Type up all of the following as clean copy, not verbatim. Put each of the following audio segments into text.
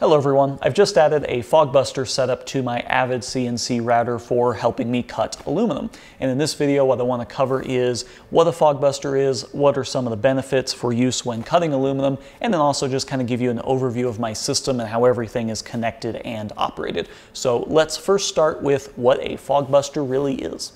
Hello everyone, I've just added a Fogbuster setup to my Avid CNC router for helping me cut aluminum. And in this video, what I want to cover is what a Fogbuster is, what are some of the benefits for use when cutting aluminum, and then also just kind of give you an overview of my system and how everything is connected and operated. So let's first start with what a Fogbuster really is.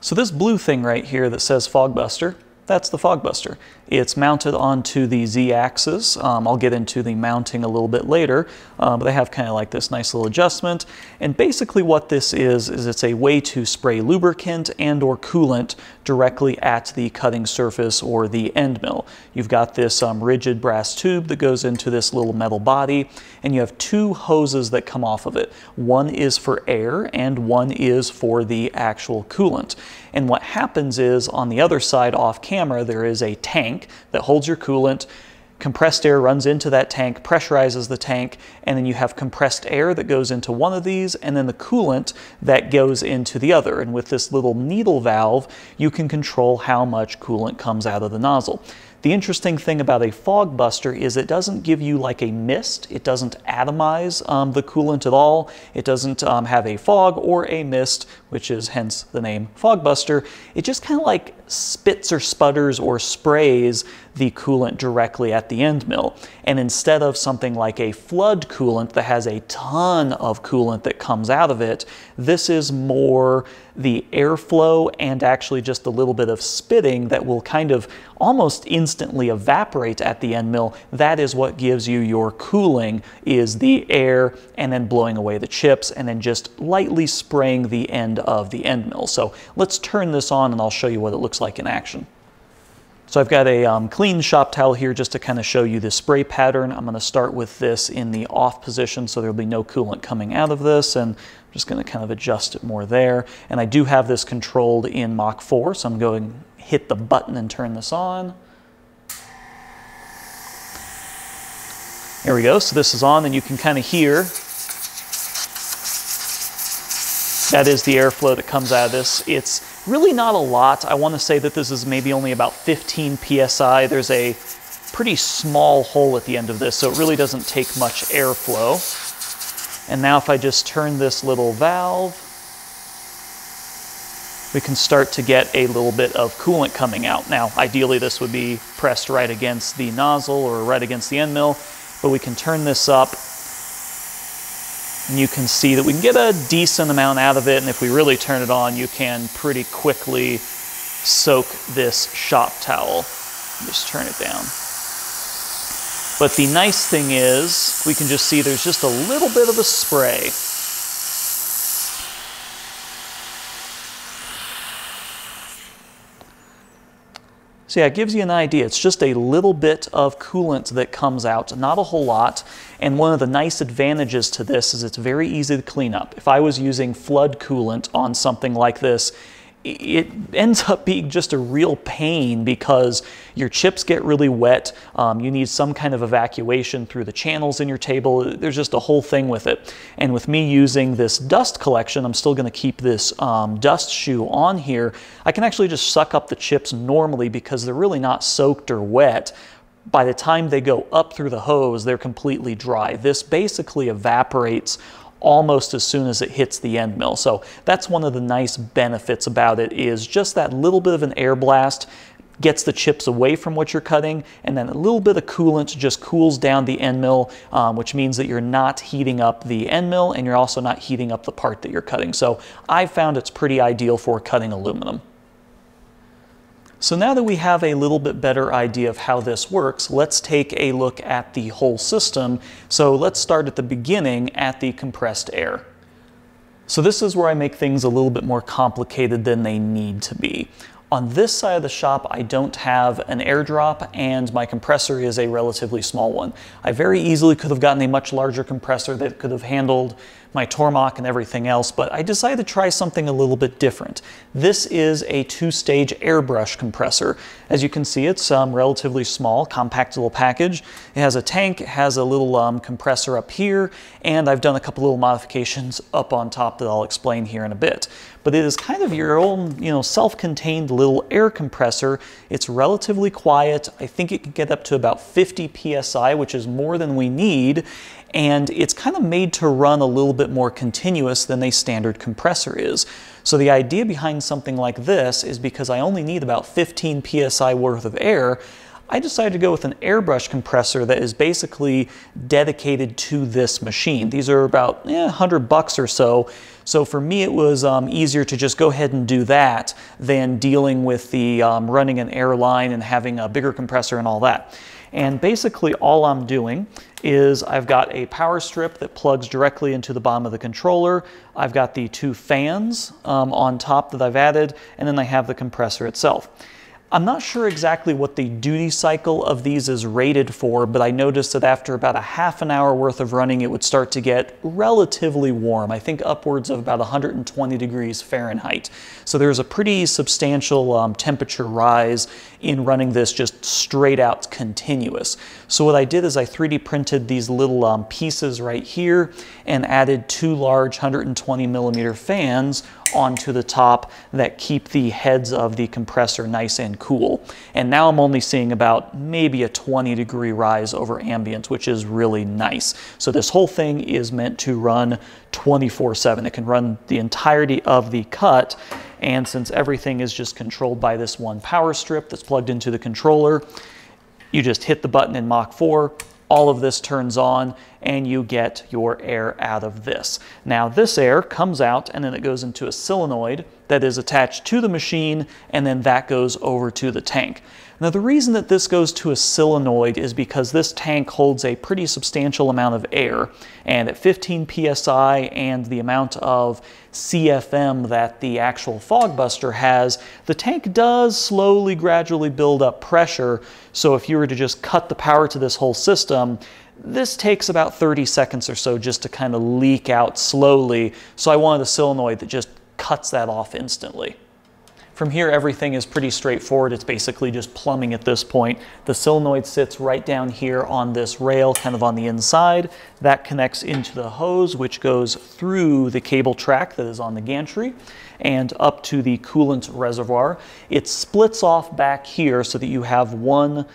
So this blue thing right here that says Fogbuster, that's the Fogbuster. It's mounted onto the Z-axis. I'll get into the mounting a little bit later, but they have kind of like this nice little adjustment. And basically what this is it's a way to spray lubricant and or coolant directly at the cutting surface or the end mill. You've got this rigid brass tube that goes into this little metal body, and you have two hoses that come off of it. One is for air and one is for the actual coolant. And what happens is on the other side off camera, there is a tank that holds your coolant. Compressed air runs into that tank, pressurizes the tank, and then you have compressed air that goes into one of these, and then the coolant that goes into the other. And with this little needle valve, you can control how much coolant comes out of the nozzle. The interesting thing about a Fogbuster is it doesn't give you like a mist. It doesn't atomize the coolant at all. It doesn't have a fog or a mist, which is hence the name Fogbuster. It just kind of like spits or sputters or sprays the coolant directly at the end mill. And instead of something like a flood coolant that has a ton of coolant that comes out of it, this is more the airflow and actually just a little bit of spitting that will kind of almost instantly evaporate at the end mill. That is what gives you your cooling, is the air and then blowing away the chips and then just lightly spraying the end of the end mill. So let's turn this on and I'll show you what it looks like in action. So I've got a clean shop towel here just to kind of show you the spray pattern. I'm going to start with this in the off position so there'll be no coolant coming out of this, and I'm just going to kind of adjust it more there. And I do have this controlled in Mach 4, so I'm going to hit the button and turn this on. There we go, so this is on and you can kind of hear that is the airflow that comes out of this. It's really not a lot. I want to say that this is maybe only about 15 PSI. There's a pretty small hole at the end of this, so it really doesn't take much airflow. And now if I just turn this little valve, we can start to get a little bit of coolant coming out. Now, ideally this would be pressed right against the nozzle or right against the end mill, but we can turn this up. And you can see that we can get a decent amount out of it, and if we really turn it on, you can pretty quickly soak this shop towel. Just turn it down. But the nice thing is, we can just see there's just a little bit of a spray. So yeah, it gives you an idea. It's just a little bit of coolant that comes out, not a whole lot. And one of the nice advantages to this is it's very easy to clean up. If I was using flood coolant on something like this, it ends up being just a real pain because your chips get really wet. You need some kind of evacuation through the channels in your table. There's just a whole thing with it. And with me using this dust collection, I'm still going to keep this dust shoe on here. I can actually just suck up the chips normally because they're really not soaked or wet. By the time they go up through the hose, they're completely dry. This basically evaporates almost as soon as it hits the end mill. So that's one of the nice benefits about it, is just that little bit of an air blast gets the chips away from what you're cutting, and then a little bit of coolant just cools down the end mill, which means that you're not heating up the end mill and you're also not heating up the part that you're cutting. So I found it's pretty ideal for cutting aluminum. So now that we have a little bit better idea of how this works, let's take a look at the whole system. So let's start at the beginning at the compressed air. So this is where I make things a little bit more complicated than they need to be. On this side of the shop, I don't have an airdrop, and my compressor is a relatively small one. I very easily could have gotten a much larger compressor that could have handled my Tormach and everything else, but I decided to try something a little bit different. This is a two-stage airbrush compressor. As you can see, it's relatively small, compact little package. It has a tank, it has a little compressor up here, and I've done a couple little modifications up on top that I'll explain here in a bit. but it is kind of your own, self-contained little air compressor. It's relatively quiet. I think it can get up to about 50 PSI, which is more than we need. And it's kind of made to run a little bit more continuous than a standard compressor is. So the idea behind something like this is because I only need about 15 PSI worth of air, I decided to go with an airbrush compressor that is basically dedicated to this machine. These are about $100 or so. So for me, it was easier to just go ahead and do that than dealing with the running an air line and having a bigger compressor and all that. And basically all I'm doing is I've got a power strip that plugs directly into the bottom of the controller. I've got the two fans on top that I've added, and then I have the compressor itself. I'm not sure exactly what the duty cycle of these is rated for, but I noticed that after about a half an hour worth of running, it would start to get relatively warm. I think upwards of about 120 degrees Fahrenheit. So there's a pretty substantial temperature rise in running this just straight out continuous. So what I did is I 3D printed these little pieces right here and added two large 120 millimeter fans onto the top that keep the heads of the compressor nice and cool. And now I'm only seeing about maybe a 20 degree rise over ambient, which is really nice. So this whole thing is meant to run 24/7. It can run the entirety of the cut. And since everything is just controlled by this one power strip that's plugged into the controller, you just hit the button in Mach 4, all of this turns on, and you get your air out of this. Now this air comes out and then it goes into a solenoid that is attached to the machine, and then that goes over to the tank. Now the reason that this goes to a solenoid is because this tank holds a pretty substantial amount of air, and at 15 PSI and the amount of CFM that the actual Fogbuster has, the tank does slowly, gradually build up pressure. So if you were to just cut the power to this whole system, this takes about 30 seconds or so just to kind of leak out slowly. So I wanted a solenoid that just cuts that off instantly. From here, everything is pretty straightforward. It's basically just plumbing at this point. The solenoid sits right down here on this rail, kind of on the inside. That connects into the hose, which goes through the cable track that is on the gantry and up to the coolant reservoir. It splits off back here so that you have one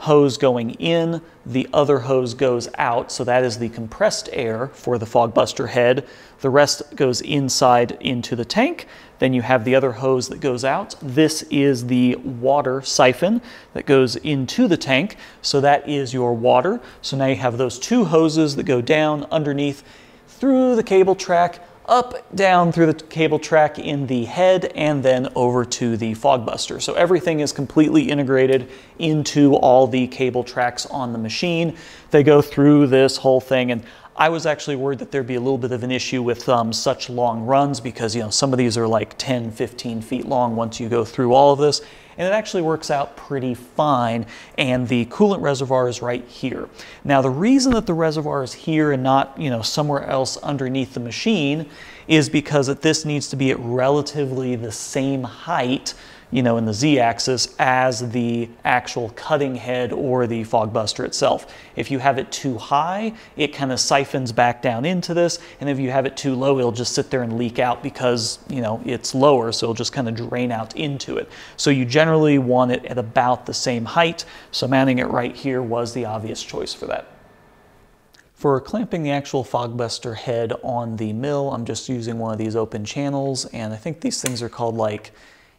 hose going in, the other hose goes out, so that is the compressed air for the Fogbuster head. The rest goes inside into the tank. Then you have the other hose that goes out. This is the water siphon that goes into the tank, so that is your water. So now you have those two hoses that go down underneath through the cable track, up, down through the cable track in the head, and then over to the Fogbuster. So everything is completely integrated into all the cable tracks on the machine. They go through this whole thing, and I was actually worried that there'd be a little bit of an issue with such long runs because some of these are like 10, 15 feet long once you go through all of this. And it actually works out pretty fine, and the coolant reservoir is right here. Now the reason that the reservoir is here and not somewhere else underneath the machine is because this needs to be at relatively the same height in the z-axis as the actual cutting head or the Fogbuster itself. If you have it too high, it kind of siphons back down into this, and if you have it too low, it'll just sit there and leak out because it's lower, so it'll just kind of drain out into it. So you generally want it at about the same height, so mounting it right here was the obvious choice for that. For clamping the actual Fogbuster head on the mill, I'm just using one of these open channels, and I think these things are called like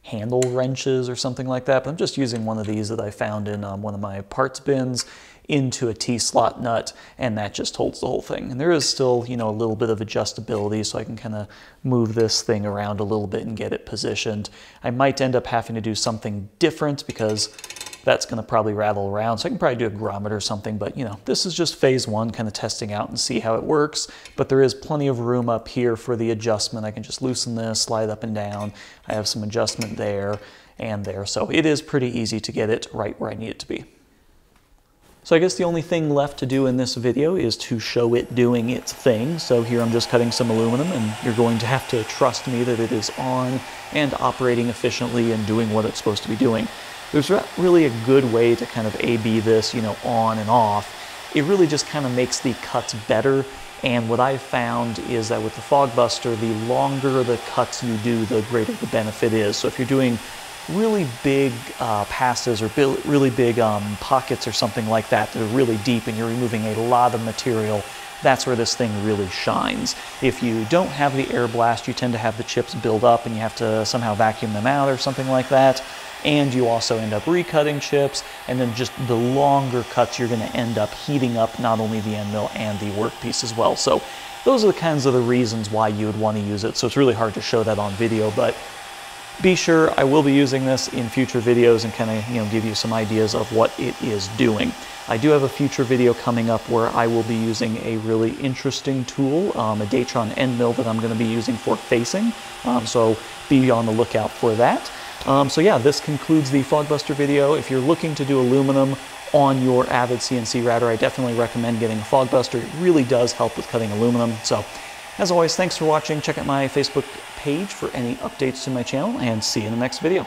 handle wrenches or something like that, but I'm just using one of these that I found in one of my parts bins into a T-slot nut, and that just holds the whole thing. And there is still, a little bit of adjustability, so I can kind of move this thing around a little bit and get it positioned. I might end up having to do something different because that's gonna probably rattle around, so I can probably do a grommet or something, but this is just phase one, kind of testing out and see how it works. But there is plenty of room up here for the adjustment. I can just loosen this, slide up and down. I have some adjustment there and there, so it is pretty easy to get it right where I need it to be. So I guess the only thing left to do in this video is to show it doing its thing. So here I'm just cutting some aluminum, and you're going to have to trust me that it is on and operating efficiently and doing what it's supposed to be doing. There's not really a good way to kind of A/B this, on and off. It really just kind of makes the cuts better, And what I've found is that with the Fogbuster, the longer the cuts you do, the greater the benefit is. So if you're doing really big passes or really big pockets or something like that that are really deep and you're removing a lot of material, that's where this thing really shines. If you don't have the air blast, you tend to have the chips build up and you have to somehow vacuum them out or something like that. And you also end up recutting chips, and then just the longer cuts, you're going to end up heating up not only the end mill and the workpiece as well. So those are the kinds of the reasons why you would want to use it. So it's really hard to show that on video, but be sure I will be using this in future videos and kind of, you know, give you some ideas of what it is doing. I do have a future video coming up where I will be using a really interesting tool, a Datron end mill that I'm going to be using for facing. So be on the lookout for that. So yeah, this concludes the Fogbuster video. If you're looking to do aluminum on your Avid CNC router, I definitely recommend getting a Fogbuster. It really does help with cutting aluminum. So as always, thanks for watching. Check out my Facebook page for any updates to my channel, and see you in the next video.